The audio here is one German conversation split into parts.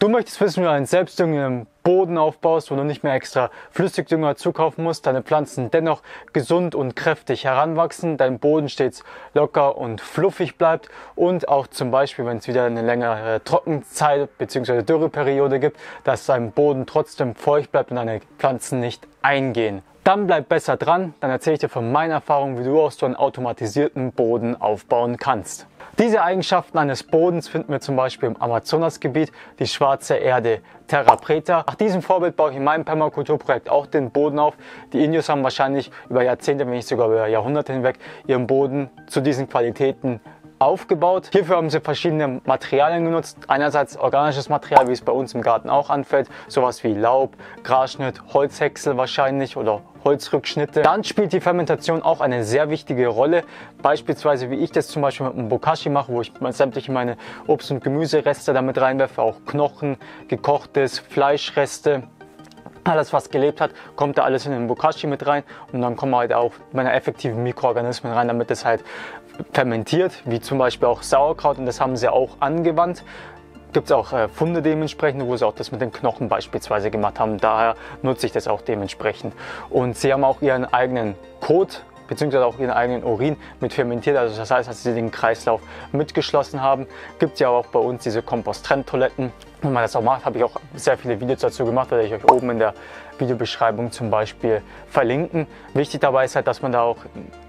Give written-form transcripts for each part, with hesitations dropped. Du möchtest wissen, wie du einen selbstdüngenden Boden aufbaust, wo du nicht mehr extra Flüssigdünger zukaufen musst, deine Pflanzen dennoch gesund und kräftig heranwachsen, dein Boden stets locker und fluffig bleibt und auch zum Beispiel, wenn es wieder eine längere Trockenzeit bzw. Dürreperiode gibt, dass dein Boden trotzdem feucht bleibt und deine Pflanzen nicht eingehen. Dann bleib besser dran, dann erzähle ich dir von meinen Erfahrungen, wie du auch so einen automatisierten Boden aufbauen kannst. Diese Eigenschaften eines Bodens finden wir zum Beispiel im Amazonasgebiet, die schwarze Erde, Terra Preta. Nach diesem Vorbild baue ich in meinem Permakulturprojekt auch den Boden auf. Die Indios haben wahrscheinlich über Jahrzehnte, wenn nicht sogar über Jahrhunderte hinweg, ihren Boden zu diesen Qualitäten aufgebaut. Hierfür haben sie verschiedene Materialien genutzt. Einerseits organisches Material, wie es bei uns im Garten auch anfällt, sowas wie Laub, Grasschnitt, Holzhäcksel wahrscheinlich oder Holzrückschnitte. Dann spielt die Fermentation auch eine sehr wichtige Rolle. Beispielsweise, wie ich das zum Beispiel mit einem Bokashi mache, wo ich sämtliche meine Obst- und Gemüsereste damit reinwerfe, auch Knochen, gekochtes, Fleischreste. Alles, was gelebt hat, kommt da alles in den Bokashi mit rein und dann kommen halt auch meine effektiven Mikroorganismen rein, damit es halt fermentiert, wie zum Beispiel auch Sauerkraut, und das haben sie auch angewandt. Gibt es auch Funde dementsprechend, wo sie auch das mit den Knochen beispielsweise gemacht haben, daher nutze ich das auch dementsprechend. Und sie haben auch ihren eigenen Kot beziehungsweise auch ihren eigenen Urin mit fermentiert, also das heißt, dass sie den Kreislauf mitgeschlossen haben. Gibt es ja auch bei uns diese Kompost-Trenntoiletten. Wenn man das auch macht, habe ich auch sehr viele Videos dazu gemacht, werde ich euch oben in der Videobeschreibung zum Beispiel verlinken. Wichtig dabei ist halt, dass man da auch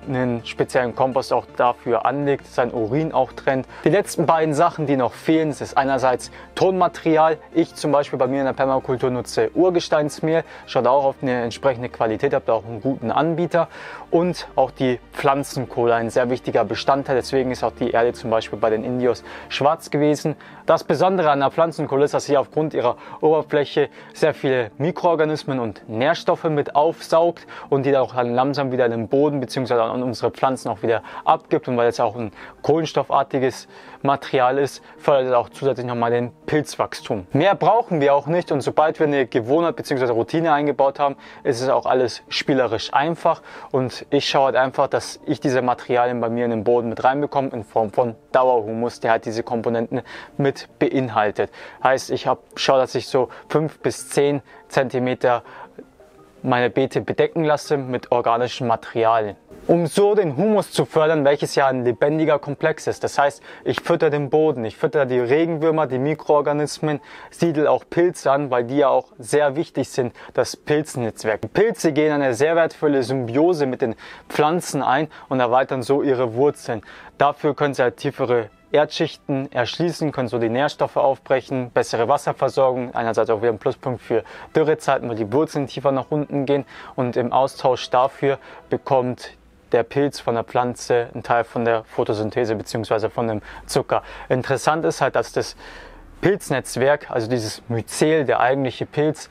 einen speziellen Kompost auch dafür anlegt, sein Urin auch trennt. Die letzten beiden Sachen, die noch fehlen, ist einerseits Tonmaterial. Ich zum Beispiel bei mir in der Permakultur nutze Urgesteinsmehl. Schaut auch auf eine entsprechende Qualität, habt auch einen guten Anbieter. Und auch die Pflanzenkohle, ein sehr wichtiger Bestandteil. Deswegen ist auch die Erde zum Beispiel bei den Indios schwarz gewesen. Das Besondere an der Pflanzenkohle ist, dass sie aufgrund ihrer Oberfläche sehr viele Mikroorganismen und Nährstoffe mit aufsaugt und die dann auch langsam wieder in den Boden bzw. an unsere Pflanzen auch wieder abgibt. Und weil es auch ein kohlenstoffartiges Material ist, fördert es auch zusätzlich nochmal den Pilzwachstum. Mehr brauchen wir auch nicht, und sobald wir eine Gewohnheit bzw. Routine eingebaut haben, ist es auch alles spielerisch einfach, und ich schaue halt einfach, dass ich diese Materialien bei mir in den Boden mit reinbekomme in Form von Dauerhumus, der halt diese Komponenten mit beinhaltet. Heißt, ich schaue, dass ich so 5 bis 10 cm meine Beete bedecken lasse mit organischen Materialien, um so den Humus zu fördern, welches ja ein lebendiger Komplex ist. Das heißt, ich fütter den Boden, ich fütter die Regenwürmer, die Mikroorganismen, siedel auch Pilze an, weil die ja auch sehr wichtig sind, das Pilznetzwerk. Die Pilze gehen eine sehr wertvolle Symbiose mit den Pflanzen ein und erweitern so ihre Wurzeln. Dafür können sie halt tiefere Erdschichten erschließen, können so die Nährstoffe aufbrechen, bessere Wasserversorgung, einerseits auch wieder ein Pluspunkt für Dürrezeiten, weil die Wurzeln tiefer nach unten gehen, und im Austausch dafür bekommt der Pilz von der Pflanze einen Teil von der Photosynthese bzw. von dem Zucker. Interessant ist halt, dass das Pilznetzwerk, also dieses Myzel, der eigentliche Pilz,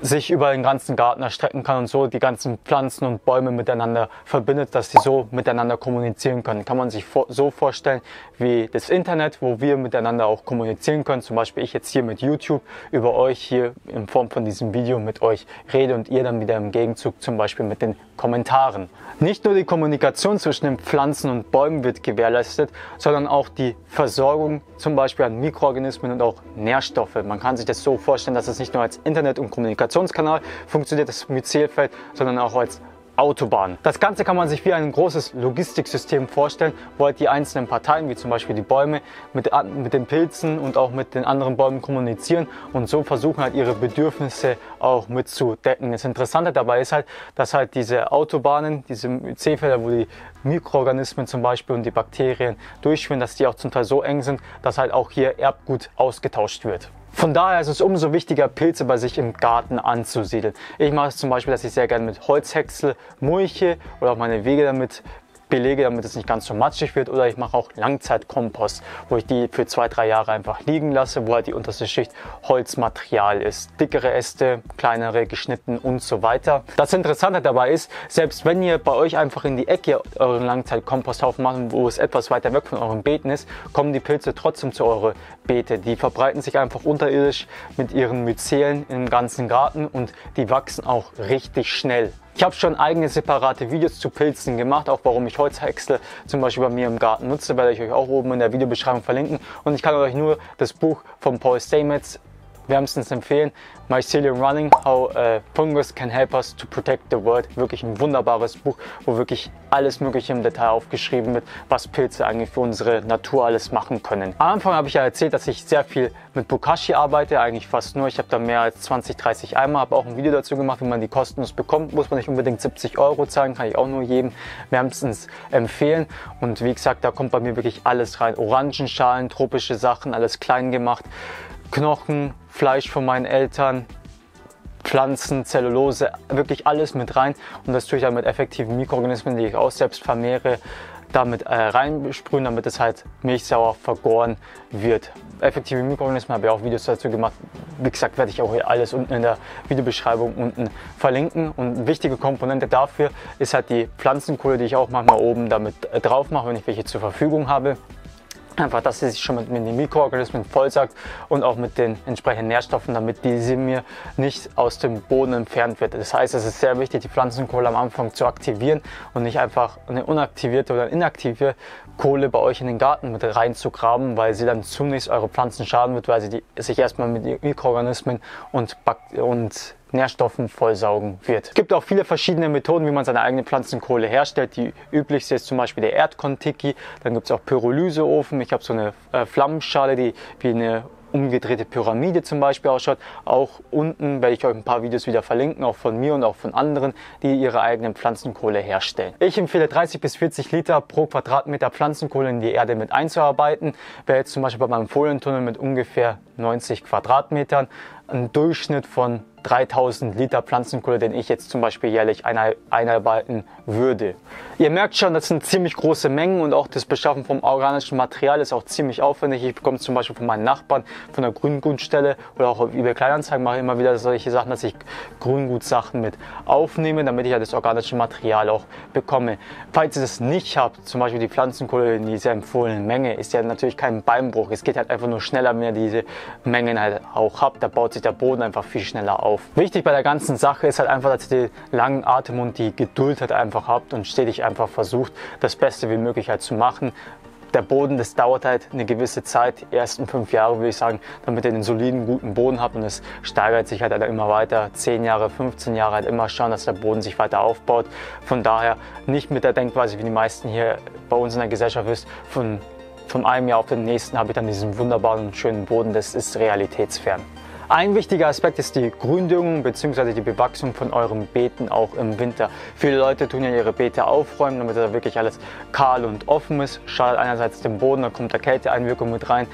sich über den ganzen Garten erstrecken kann und so die ganzen Pflanzen und Bäume miteinander verbindet, dass sie so miteinander kommunizieren können. Kann man sich so vorstellen wie das Internet, wo wir miteinander auch kommunizieren können. Zum Beispiel ich jetzt hier mit YouTube über euch hier in Form von diesem Video mit euch rede und ihr dann wieder im Gegenzug zum Beispiel mit den Kommentaren. Nicht nur die Kommunikation zwischen den Pflanzen und Bäumen wird gewährleistet, sondern auch die Versorgung zum Beispiel an Mikroorganismen und auch Nährstoffe. Man kann sich das so vorstellen, dass es nicht nur als Internet und Kommunikationskanal funktioniert, das Myzelfeld, sondern auch als Autobahn. Das Ganze kann man sich wie ein großes Logistiksystem vorstellen, wo halt die einzelnen Parteien, wie zum Beispiel die Bäume, mit den Pilzen und auch mit den anderen Bäumen kommunizieren und so versuchen halt ihre Bedürfnisse auch mitzudecken. Das Interessante dabei ist halt, dass halt diese Autobahnen, diese Myzelfelder, wo die Mikroorganismen zum Beispiel und die Bakterien durchschwimmen, dass die auch zum Teil so eng sind, dass halt auch hier Erbgut ausgetauscht wird. Von daher ist es umso wichtiger, Pilze bei sich im Garten anzusiedeln. Ich mache es zum Beispiel, dass ich sehr gerne mit Holzhäcksel mulche oder auch meine Wege damit belege, damit es nicht ganz so matschig wird. Oder ich mache auch Langzeitkompost, wo ich die für 2-3 Jahre einfach liegen lasse, wo halt die unterste Schicht Holzmaterial ist. Dickere Äste, kleinere, geschnitten und so weiter. Das Interessante dabei ist, selbst wenn ihr bei euch einfach in die Ecke euren Langzeitkomposthaufen macht, wo es etwas weiter weg von euren Beeten ist, kommen die Pilze trotzdem zu euren Beete. Die verbreiten sich einfach unterirdisch mit ihren Myzelen im ganzen Garten und die wachsen auch richtig schnell. Ich habe schon eigene separate Videos zu Pilzen gemacht, auch warum ich Holzhäcksel zum Beispiel bei mir im Garten nutze, werde ich euch auch oben in der Videobeschreibung verlinken. Und ich kann euch nur das Buch von Paul Stamets wärmstens empfehlen. Mycelium Running, How Fungus Can Help Us to Protect the World. Wirklich ein wunderbares Buch, wo wirklich alles Mögliche im Detail aufgeschrieben wird, was Pilze eigentlich für unsere Natur alles machen können. Am Anfang habe ich ja erzählt, dass ich sehr viel mit Bokashi arbeite, eigentlich fast nur. Ich habe da mehr als 20, 30 Eimer, habe auch ein Video dazu gemacht, wie man die kostenlos bekommt. Muss man nicht unbedingt 70 € zahlen, kann ich auch nur jedem wärmstens empfehlen. Und wie gesagt, da kommt bei mir wirklich alles rein. Orangenschalen, tropische Sachen, alles klein gemacht. Knochen, Fleisch von meinen Eltern, Pflanzen, Zellulose, wirklich alles mit rein. Und das tue ich dann mit effektiven Mikroorganismen, die ich auch selbst vermehre, damit reinsprühen, damit es halt milchsauer vergoren wird. Effektive Mikroorganismen habe ich auch Videos dazu gemacht. Wie gesagt, werde ich auch hier alles unten in der Videobeschreibung unten verlinken. Und eine wichtige Komponente dafür ist halt die Pflanzenkohle, die ich auch manchmal oben damit drauf mache, wenn ich welche zur Verfügung habe. Einfach, dass sie sich schon mit den Mikroorganismen vollsagt und auch mit den entsprechenden Nährstoffen, damit diese mir nicht aus dem Boden entfernt wird. Das heißt, es ist sehr wichtig, die Pflanzenkohle am Anfang zu aktivieren und nicht einfach eine unaktivierte oder inaktive Kohle bei euch in den Garten mit reinzugraben, weil sie dann zunächst eure Pflanzen schaden wird, weil sie sich erstmal mit Mikroorganismen und Nährstoffen vollsaugen wird. Es gibt auch viele verschiedene Methoden, wie man seine eigene Pflanzenkohle herstellt. Die üblichste ist zum Beispiel der Erdkontiki. Dann gibt es auch Pyrolyseofen. Ich habe so eine Flammenschale, die wie eine umgedrehte Pyramide zum Beispiel ausschaut. Auch unten werde ich euch ein paar Videos wieder verlinken, auch von mir und auch von anderen, die ihre eigenen Pflanzenkohle herstellen. Ich empfehle 30 bis 40 Liter pro Quadratmeter Pflanzenkohle in die Erde mit einzuarbeiten. Wäre jetzt zum Beispiel bei meinem Folientunnel mit ungefähr 90 Quadratmetern ein Durchschnitt von 3000 Liter Pflanzenkohle, den ich jetzt zum Beispiel jährlich einarbeiten würde. Ihr merkt schon, das sind ziemlich große Mengen und auch das Beschaffen vom organischen Material ist auch ziemlich aufwendig. Ich bekomme es zum Beispiel von meinen Nachbarn, von der Grüngut-Stelle oder auch über Kleinanzeigen mache ich immer wieder solche Sachen, dass ich Grüngut-Sachen mit aufnehme, damit ich ja das organische Material auch bekomme. Falls ihr das nicht habt, zum Beispiel die Pflanzenkohle in dieser empfohlenen Menge, ist ja natürlich kein Beinbruch. Es geht halt einfach nur schneller, wenn ihr diese Mengen halt auch habt. Da baut sich der Boden einfach viel schneller auf. Wichtig bei der ganzen Sache ist halt einfach, dass ihr den langen Atem und die Geduld halt einfach habt und stetig einfach versucht, das Beste wie möglich halt zu machen. Der Boden, das dauert halt eine gewisse Zeit, die ersten 5 Jahre würde ich sagen, damit ihr einen soliden, guten Boden habt und es steigert sich halt immer weiter, 10 Jahre, 15 Jahre halt immer schauen, dass der Boden sich weiter aufbaut. Von daher nicht mit der Denkweise, wie die meisten hier bei uns in der Gesellschaft ist, von einem Jahr auf den nächsten habe ich dann diesen wunderbaren, schönen Boden, das ist realitätsfern. Ein wichtiger Aspekt ist die Gründüngung bzw. die Bewachsung von euren Beeten auch im Winter. Viele Leute tun ja ihre Beete aufräumen, damit da wirklich alles kahl und offen ist. Schadet einerseits dem Boden, dann kommt der Kälteeinwirkung mit rein.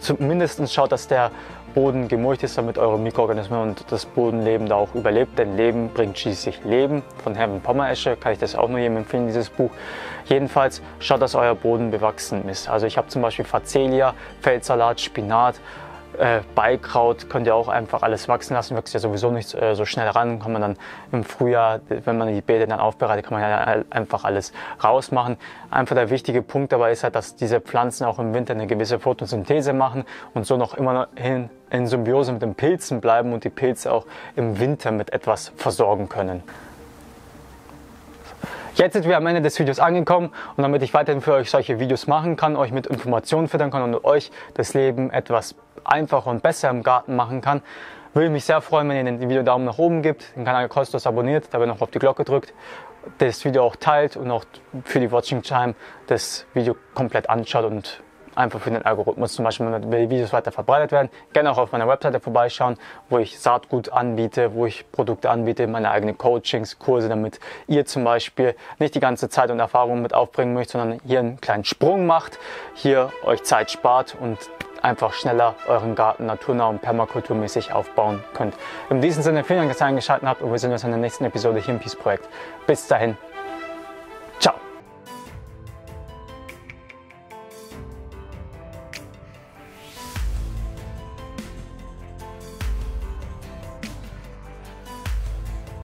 Zumindest schaut, dass der Boden gemulcht ist, damit eure Mikroorganismen und das Bodenleben da auch überlebt, denn Leben bringt schließlich Leben. Von Herwin Pommeresche kann ich das auch nur jedem empfehlen, dieses Buch. Jedenfalls schaut, dass euer Boden bewachsen ist. Also ich habe zum Beispiel Phacelia, Feldsalat, Spinat, Beikraut, könnt ihr auch einfach alles wachsen lassen, wächst ja sowieso nicht so schnell ran, kann man dann im Frühjahr, wenn man die Beete dann aufbereitet, kann man ja einfach alles rausmachen. Einfach der wichtige Punkt dabei ist halt, dass diese Pflanzen auch im Winter eine gewisse Photosynthese machen und so noch immerhin in Symbiose mit den Pilzen bleiben und die Pilze auch im Winter mit etwas versorgen können. Jetzt sind wir am Ende des Videos angekommen und damit ich weiterhin für euch solche Videos machen kann, euch mit Informationen füttern kann und euch das Leben etwas einfacher und besser im Garten machen kann, würde ich mich sehr freuen, wenn ihr dem Video einen Daumen nach oben gibt, den Kanal kostenlos abonniert, dabei noch auf die Glocke drückt, das Video auch teilt und auch für die Watching Time das Video komplett anschaut und einfach für den Algorithmus, zum Beispiel, wenn die Videos weiter verbreitet werden. Gerne auch auf meiner Webseite vorbeischauen, wo ich Saatgut anbiete, wo ich Produkte anbiete, meine eigenen Coachings, Kurse, damit ihr zum Beispiel nicht die ganze Zeit und Erfahrung mit aufbringen möchtet, sondern hier einen kleinen Sprung macht, hier euch Zeit spart und einfach schneller euren Garten naturnah und permakulturmäßig aufbauen könnt. In diesem Sinne, vielen Dank, dass ihr eingeschaltet habt und wir sehen uns in der nächsten Episode hier im Peace-Projekt. Bis dahin.